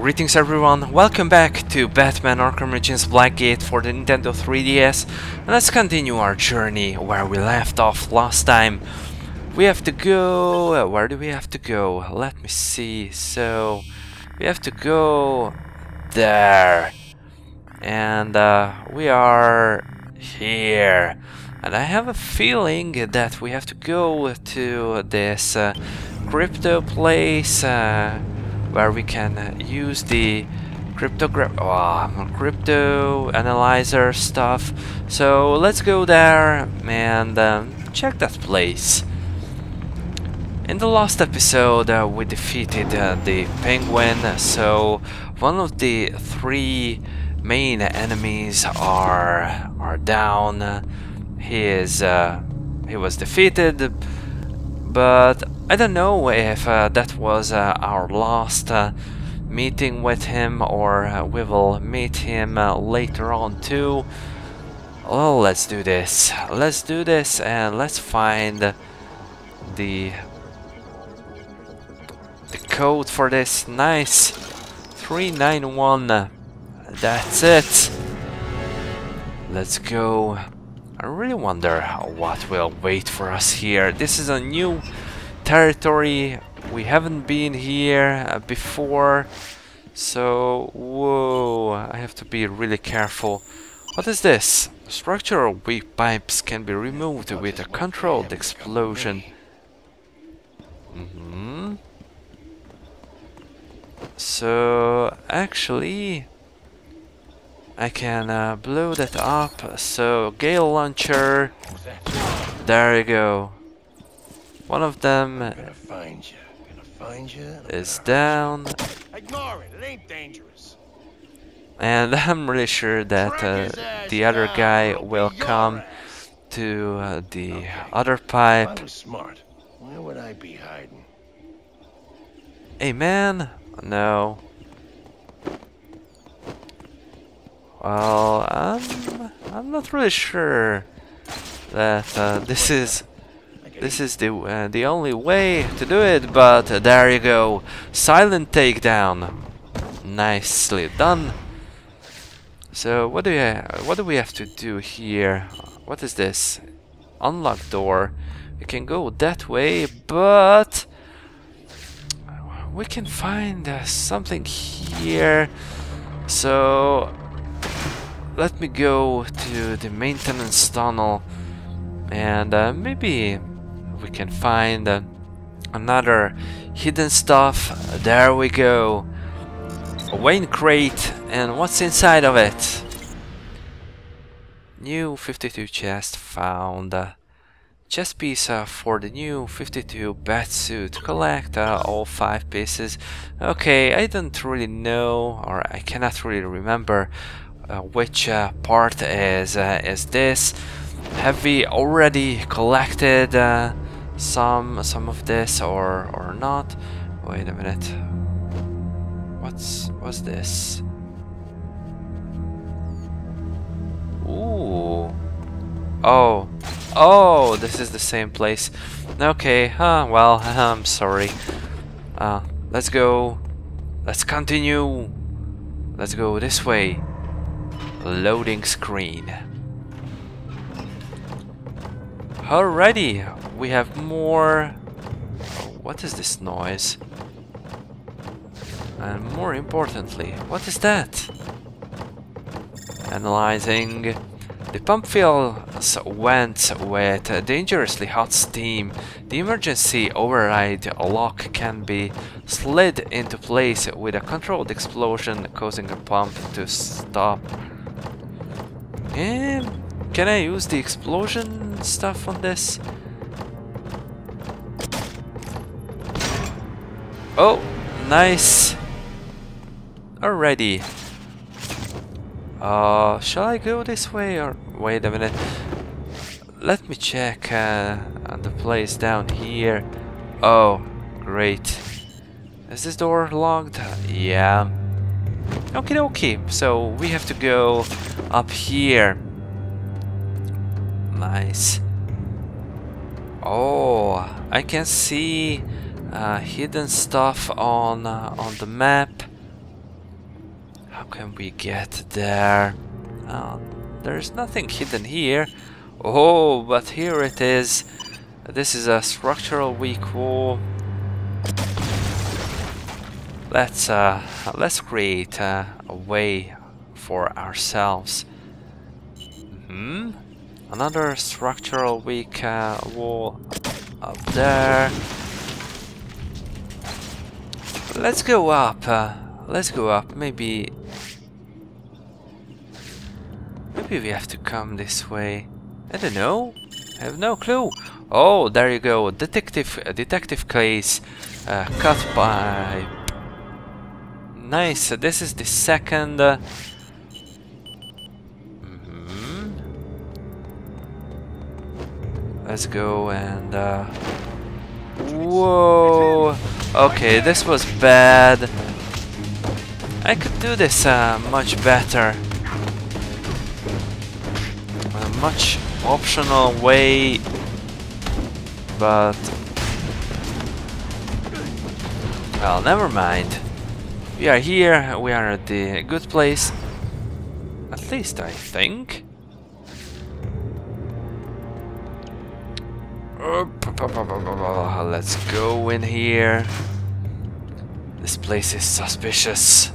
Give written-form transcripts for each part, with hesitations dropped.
Greetings everyone, welcome back to Batman Arkham Origins Blackgate for the Nintendo 3DS. And let's continue our journey where we left off last time. We have to go... where do we have to go? Let me see, so... we have to go... there. And we are... here. And I have a feeling that we have to go to this crypto place... where we can use the crypto analyzer stuff. So let's go there and check that place. In the last episode we defeated the Penguin, so one of the three main enemies are down. He was defeated, but I don't know if that was our last meeting with him, or we will meet him later on too. Oh, let's do this. Let's do this and let's find the code for this. Nice. 391. That's it. Let's go. I really wonder what will wait for us here. This is a new territory, we haven't been here before, so whoa, I have to be really careful. What is this? Structural weak pipes can be removed with a controlled explosion. So actually I can blow that up. So gale launcher, there you go. One of them is down. Ignore it. It ain't dangerous. And I'm really sure that the other guy will come to the other pipe. Where would I be hiding? Hey man, no. Well, I'm not really sure that this is the only way to do it, but there you go. Silent takedown. Nicely done. So what do we have to do here? What is this? Unlock door. We can go that way, but we can find something here. So let me go to the maintenance tunnel and maybe we can find another hidden stuff. There we go. A wine crate, and what's inside of it? New 52 chest found. Chest piece for the new 52 batsuit. Collect all 5 pieces. Okay, I don't really know, or I cannot really remember which part is this. Have we already collected some of this or not? Wait a minute. What's this? Ooh. Oh, this is the same place. Okay, well, I'm sorry. Let's go. Let's continue. Let's go this way. Loading screen. Alrighty, we have more... oh, what is this noise? And more importantly, what is that? Analyzing. The pump fills vents with dangerously hot steam. The emergency override lock can be slid into place with a controlled explosion, causing a pump to stop. And can I use the explosion stuff on this? Oh, nice. Already. Shall I go this way or... wait a minute. Let me check the place down here. Oh, great. Is this door locked? Yeah. Okie dokie. So we have to go up here. Nice. Oh, I can see hidden stuff on the map. can we get there? There's nothing hidden here. Oh, but here it is. This is a structural weak wall. Let's create a way for ourselves. Another structural weak wall up there. Let's go up. Maybe. Maybe we have to come this way. I don't know. I have no clue. Oh, there you go. Detective case cut by. Nice. This is the second. Let's go and. Whoa. Okay, this was bad. I could do this much better. A much optional way, but well, never mind. We are here. We are at the good place. At least I think. Let's go in here. This place is suspicious.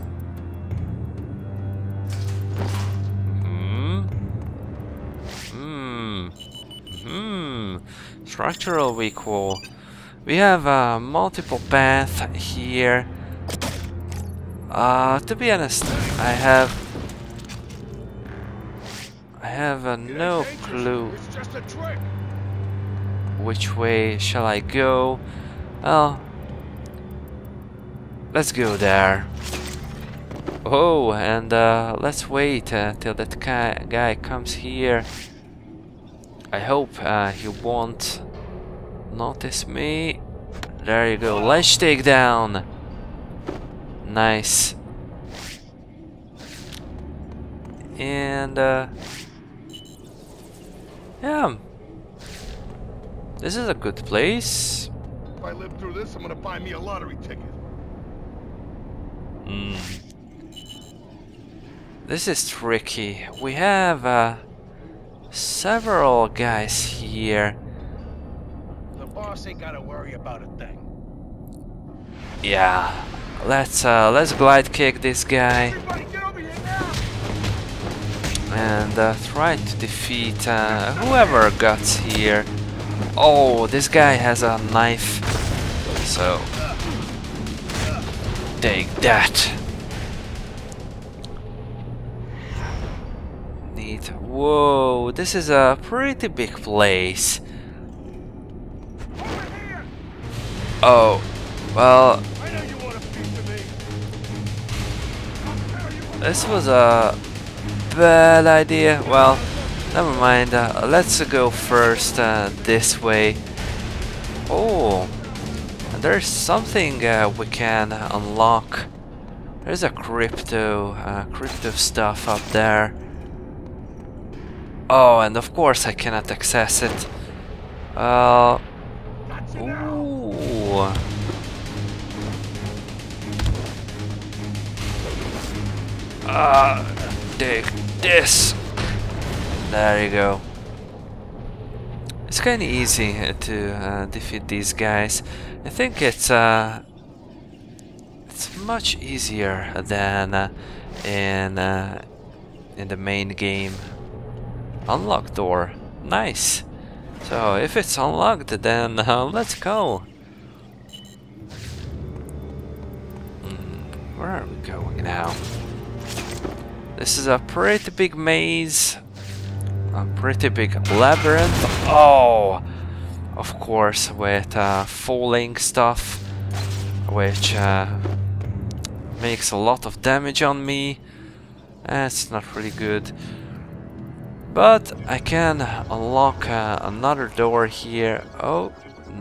Structural weak wall. We have a multiple path here. To be honest, I have no clue. Which way shall I go? Oh, let's go there. Oh, and let's wait till that guy comes here. I hope he won't notice me. There you go. Let's take down. Nice. And yeah. This is a good place. If I live through this, I'm gonna buy me a lottery ticket. This is tricky. We have several guys here. The boss ain't gotta worry about a thing. Yeah. Let's glide kick this guy. Everybody get over here now. And try to defeat whoever guts here. Oh, this guy has a knife, so take that. Neat. Whoa, this is a pretty big place. Oh, well, this was a bad idea. Well, never mind, let's go first this way. Oh, there's something we can unlock. There's a crypto stuff up there. Oh, and of course I cannot access it. Ooh. Take this. There you go. It's kind of easy to defeat these guys. I think it's much easier than in the main game. Unlock door, nice. So if it's unlocked, then let's go. Where are we going now? This is a pretty big maze. A pretty big labyrinth. Oh, of course, with falling stuff, which makes a lot of damage on me. That's not really good. But I can unlock another door here. Oh,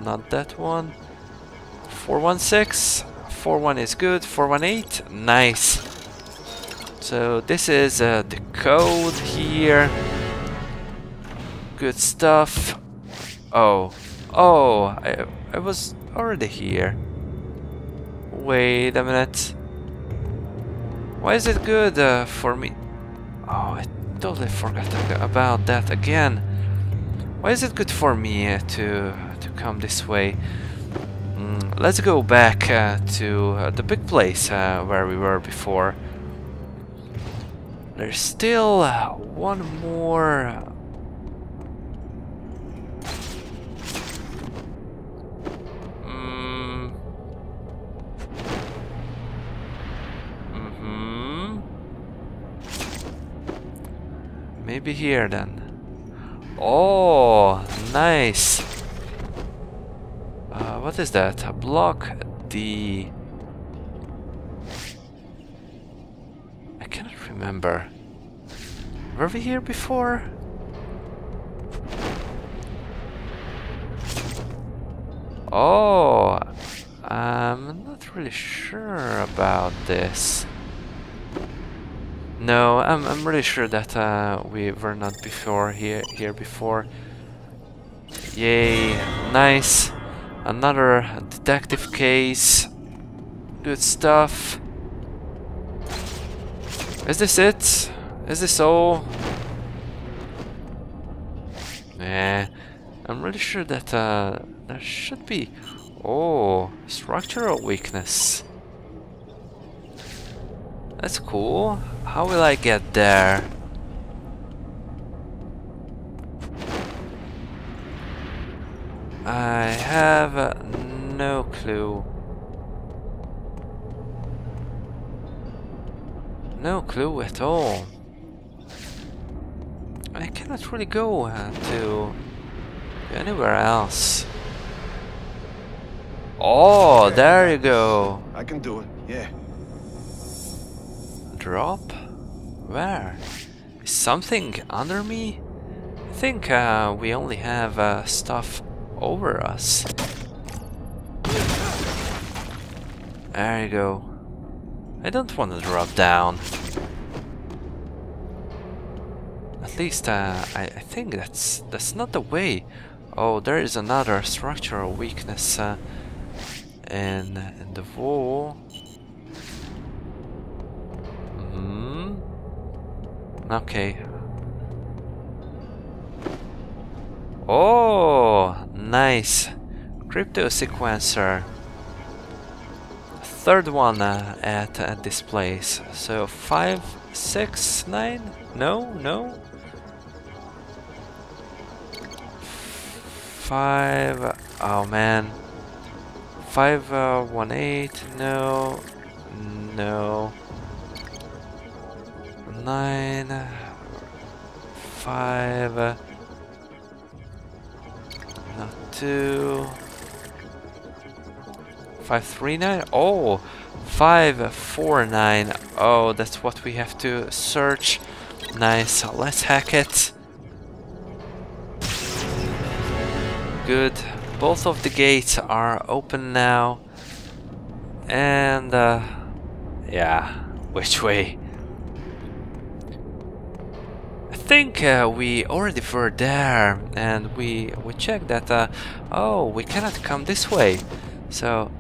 not that one. 416. 41 is good. 418. Nice. So this is the code here. Good stuff. Oh, I was already here. Wait a minute. Why is it good for me? Oh, I totally forgot about that again. Why is it good for me to come this way? Let's go back to the big place where we were before. There's still one more... Maybe here then. Oh, nice. What is that? A block D. I cannot remember. Were we here before? Oh, I'm not really sure about this. No, I'm really sure that we were not before here before. Yay, nice. Another detective case. Good stuff. Is this it? Is this all? Nah, I'm really sure that there should be... Oh, structural weakness. That's cool. How will I get there? I have no clue. No clue at all. I cannot really go to anywhere else. Oh, there you go. I can do it, yeah. Drop? Where? Is something under me? I think we only have stuff over us. There you go. I don't want to drop down. At least I think that's not the way. Oh, there is another structural weakness in the wall. Okay. Oh, nice. Crypto sequencer. Third one at this place. So 5, 6, 9? No. 5. Oh man. 5, 1, 8. No. 9, 5, not 2, 5, 3, 9. Oh, 5, 4, 9. Oh, that's what we have to search. Nice. Let's hack it. Good. Both of the gates are open now. And yeah. Which way? I think we already were there, and we checked that oh, we cannot come this way, so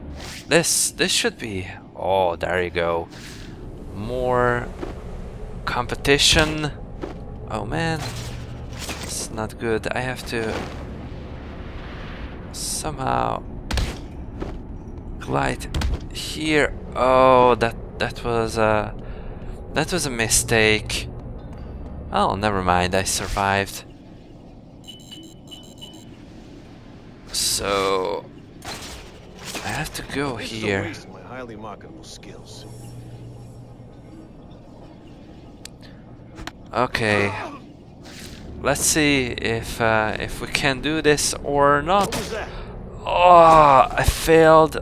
this should be... Oh, there you go, more competition. Oh man, it's not good. I have to somehow glide here. Oh, that was a mistake. Oh, never mind, I survived. So I have to go here. My highly marketable skills. Okay, let's see if we can do this or not. Oh, I failed.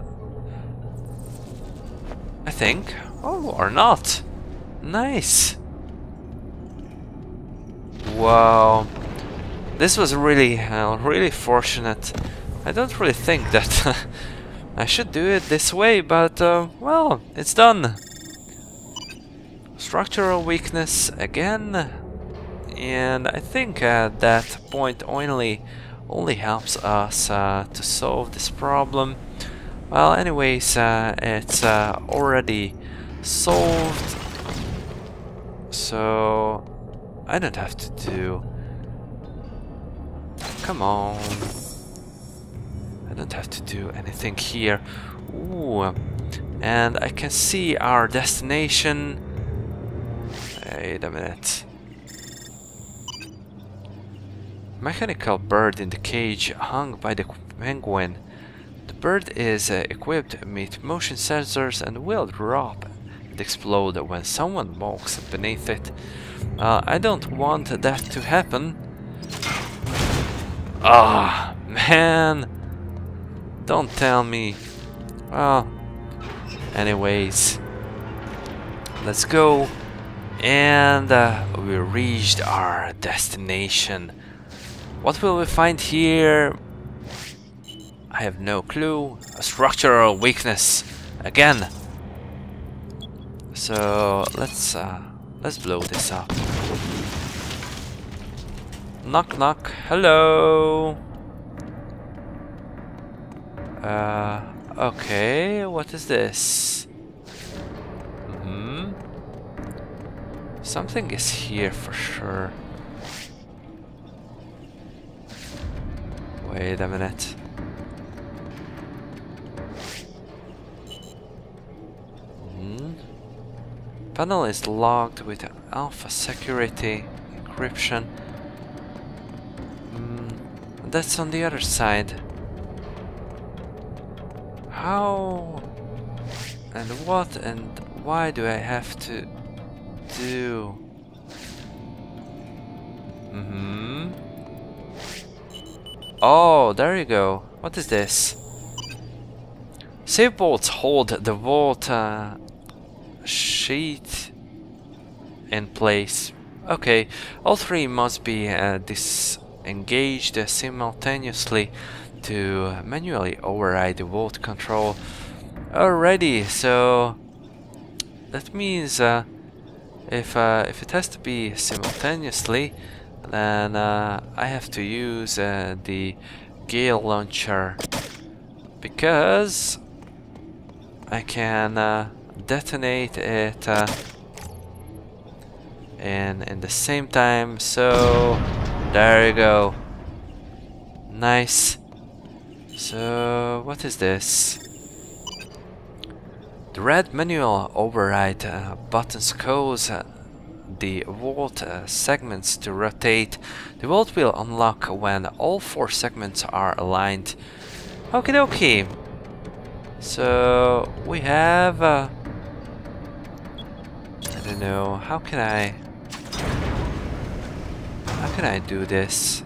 I think. Oh, or not. Nice. Wow, this was really, really fortunate. I don't really think that I should do it this way, but well, it's done. Structural weakness again, and I think that point only helps us to solve this problem. Well, anyways, it's already solved. so I don't have to do. Come on. I don't have to do anything here. Ooh. And I can see our destination. Wait a minute. Mechanical bird in the cage hung by the penguin. The bird is equipped with motion sensors and will drop and explode when someone walks beneath it. I don't want that to happen. Ah, man! Don't tell me. Well, anyways, let's go. And we reached our destination. What will we find here? I have no clue. A structural weakness again. So let's blow this up. Knock knock. Hello. Okay. What is this? Hmm. Something is here for sure. Wait a minute. Panel is logged with alpha security encryption. That's on the other side. How and what and why do I have to do? Oh, there you go. What is this? Save vaults hold the vault sheet in place. Okay, all three must be disengaged simultaneously to manually override the vault control. Alrighty, so that means if it has to be simultaneously, then I have to use the Gale Launcher because I can detonate it and in the same time. So there you go. Nice. So what is this? The red manual override buttons cause the vault segments to rotate. The vault will unlock when all four segments are aligned. Okie dokie. So we have I don't know, how can I do this?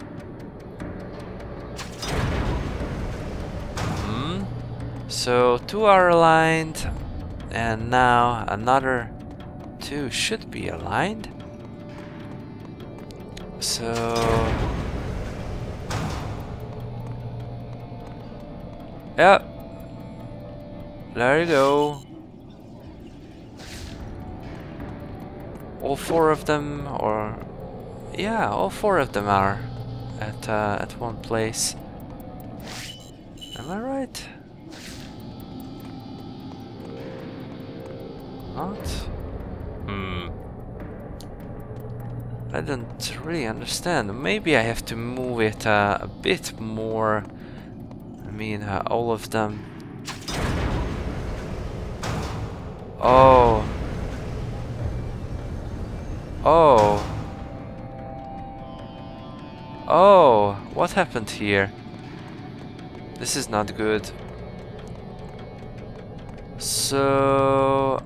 So two are aligned and now another two should be aligned. So yeah, there you go. All four of them, or yeah, all four of them are at one place. Am I right? Not. I don't really understand. Maybe I have to move it a bit more. I mean, all of them. Oh. Oh. Oh, what happened here? This is not good. So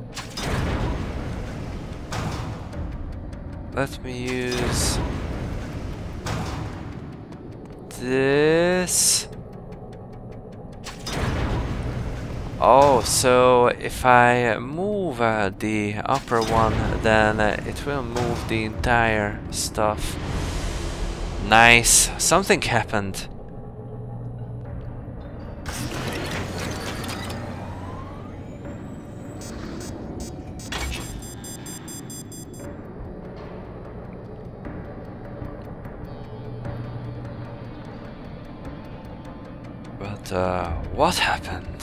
let me use this. Oh, so if I move the upper one, then it will move the entire stuff. Nice, something happened. What happened?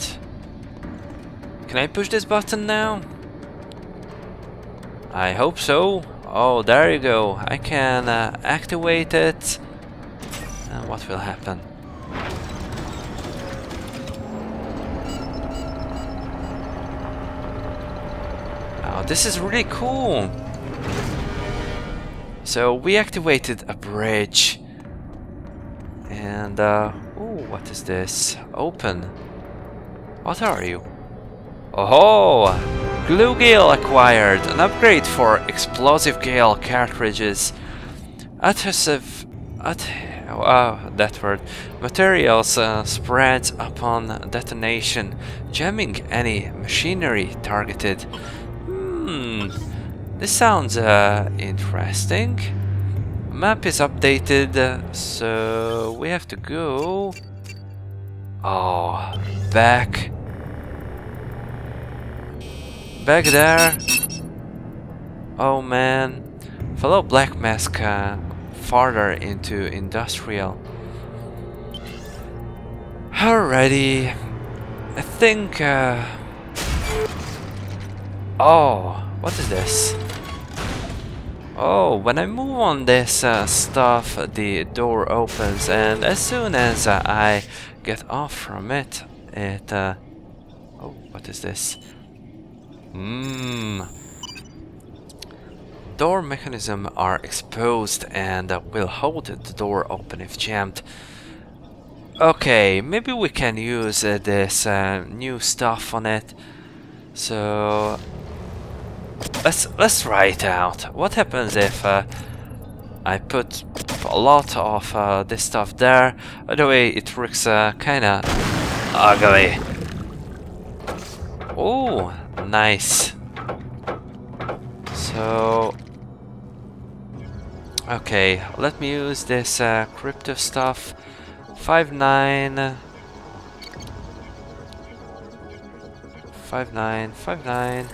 Can I push this button now? I hope so. Oh, there you go. I can activate it. And what will happen? Oh, this is really cool. So we activated a bridge. And ooh, what is this? Open. What are you? Oh, Glue Gale acquired. An upgrade for Explosive Gale cartridges. Adhesive materials spread upon detonation, jamming any machinery targeted. This sounds interesting. Map is updated, so we have to go back there. Oh man, follow Black Mask farther into industrial. Alrighty, I think oh, what is this? Oh, when I move on this stuff, the door opens, and as soon as I get off from it, it... oh, what is this? Door mechanisms are exposed and will hold the door open if jammed. Okay, maybe we can use this new stuff on it. So... Let's try it out. What happens if I put a lot of this stuff there? By the way, it looks kinda ugly. Oh, nice. So... okay, let me use this crypto stuff. 59 59 59.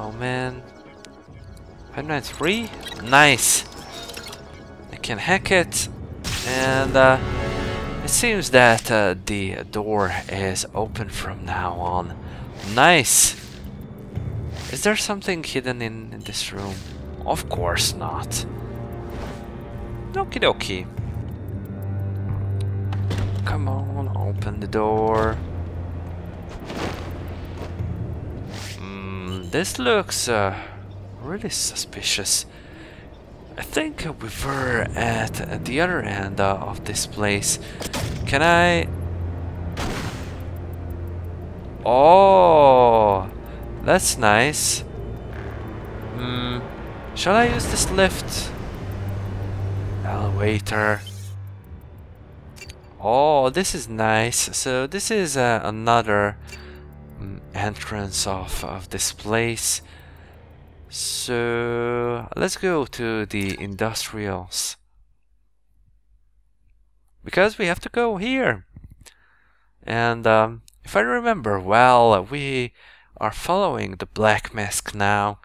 Oh man, 593? Nice! I can hack it, and it seems that the door is open from now on. Nice! Is there something hidden in this room? Of course not. Okie dokie. Come on, open the door. This looks really suspicious. I think we were at the other end of this place. Can I... oh, that's nice. Shall I use this lift? Elevator. Oh, this is nice. So this is another entrance of this place. So let's go to the industrials, because we have to go here. And if I remember well, we are following the Black Mask now.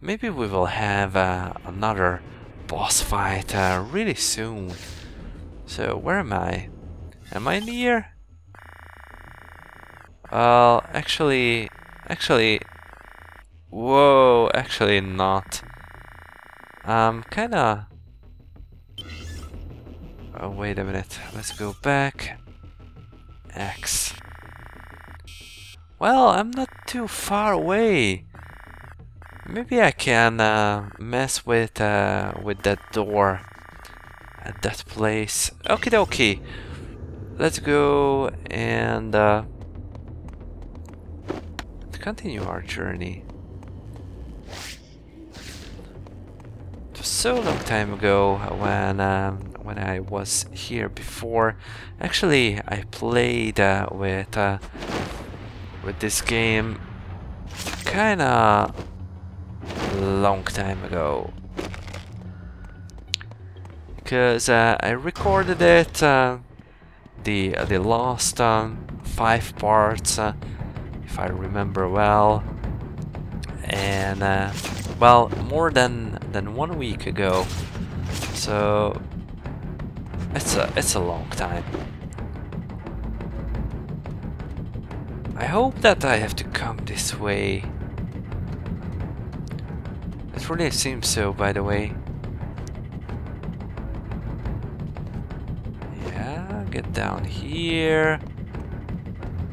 Maybe we will have another boss fight really soon. So where am I? Am I near? Actually, whoa, actually not. Kinda... oh, wait a minute. Let's go back. X. Well, I'm not too far away. Maybe I can mess with that door at that place. Okie dokie. Let's go and... continue our journey. It was so long time ago when I was here before. Actually, I played with this game kinda long time ago, because I recorded it the last 5 parts. If I remember well, and well, more than 1 week ago, so it's a long time. I hope that I have to come this way. It really seems so, by the way. Yeah, get down here.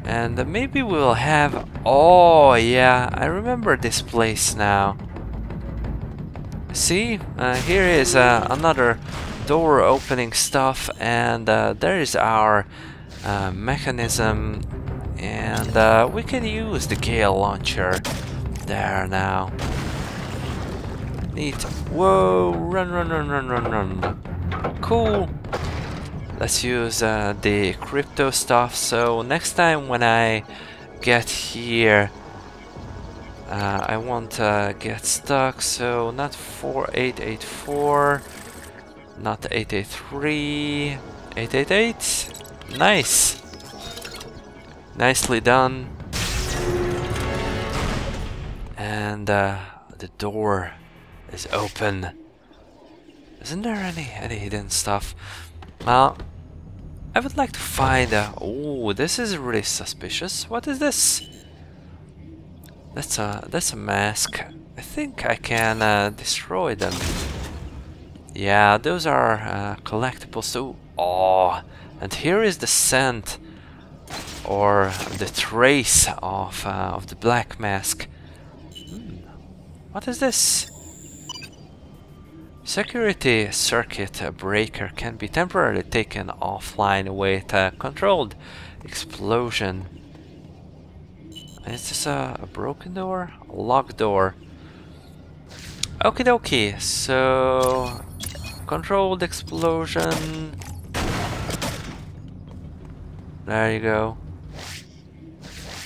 And maybe we'll have... Oh, yeah, I remember this place now. See? Here is another door opening stuff, and there is our mechanism. And we can use the Gale launcher. There now. Neat. Whoa, run, run, run, run, run, run. Cool. Let's use the crypto stuff, so next time when I get here, I won't get stuck, so not 4884, not 883, 888. Nice! Nicely done. And the door is open. Isn't there any hidden stuff? Well, I would like to find a... Oh, this is really suspicious. What is this? That's a mask. I think I can destroy them. Yeah, those are collectibles too. Oh, and here is the scent or the trace of the Black Mask. What is this? Security circuit breaker can be temporarily taken offline with a controlled explosion. Is this a broken door? A locked door. Okie dokie, so controlled explosion. There you go.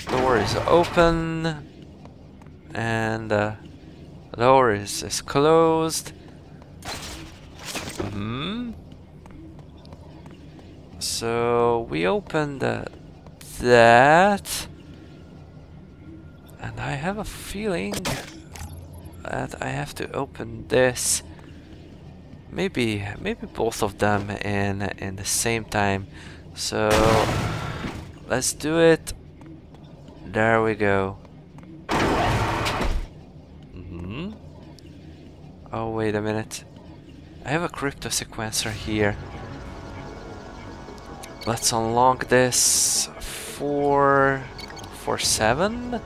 Door is open and door is closed. So we opened that, and I have a feeling that I have to open this. Maybe both of them in the same time. So let's do it. There we go. Oh, wait a minute. I have a crypto sequencer here. Let's unlock this for 7.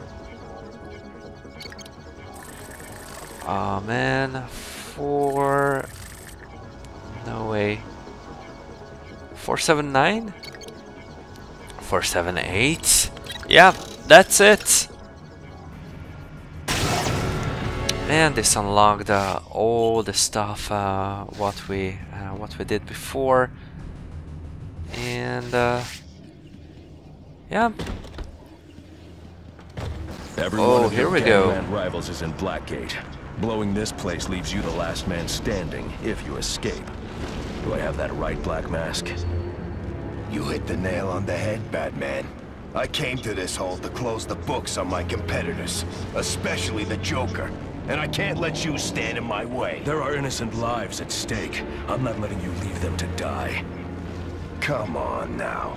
Oh man, 4. No way. 479. 478. Yeah, that's it. And this unlocked all the stuff what we did before, and yeah. Oh, here we go. Rivals is in Blackgate. Blowing this place leaves you the last man standing if you escape. Do I have that right, Black Mask? You hit the nail on the head, Batman. I came to this hole to close the books on my competitors, especially the Joker. And I can't let you stand in my way. There are innocent lives at stake. I'm not letting you leave them to die. Come on now.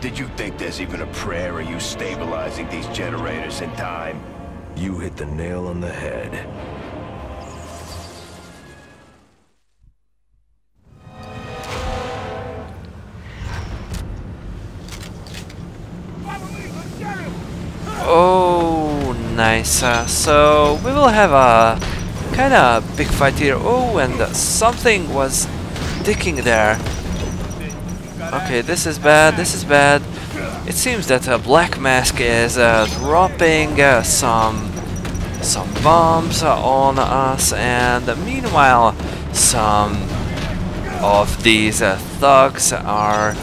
Did you think there's even a prayer of you stabilizing these generators in time? You hit the nail on the head. Nice, so we will have a kind of big fight here. Oh, and something was digging there. Okay, this is bad, this is bad. It seems that Black Mask is dropping some bombs on us, and meanwhile some of these thugs are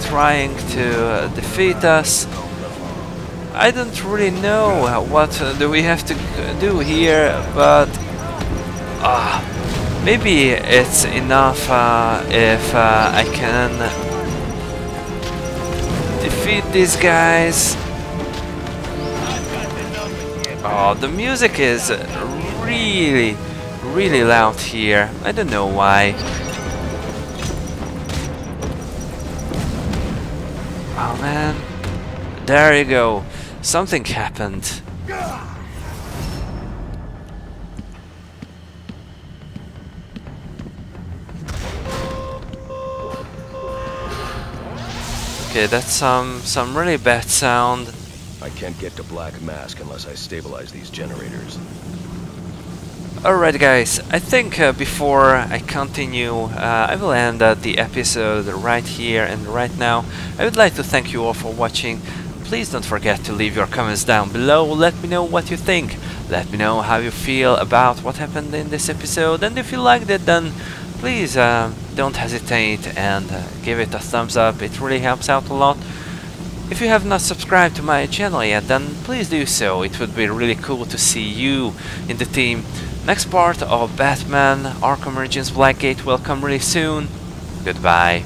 trying to defeat us. I don't really know what do we have to do here, but maybe it's enough if I can defeat these guys. Oh, the music is really, really loud here. I don't know why. Oh man, there you go. Something happened. Okay, that's some really bad sound. I can't get to Black Mask unless I stabilize these generators. Alright guys, I think before I continue, I will end the episode right here and right now. I would like to thank you all for watching. Please don't forget to leave your comments down below. Let me know what you think. Let me know how you feel about what happened in this episode. And if you liked it, then please don't hesitate and give it a thumbs up. It really helps out a lot. If you have not subscribed to my channel yet, then please do so. It would be really cool to see you in the team. Next part of Batman Arkham Origins Blackgate will come really soon. Goodbye.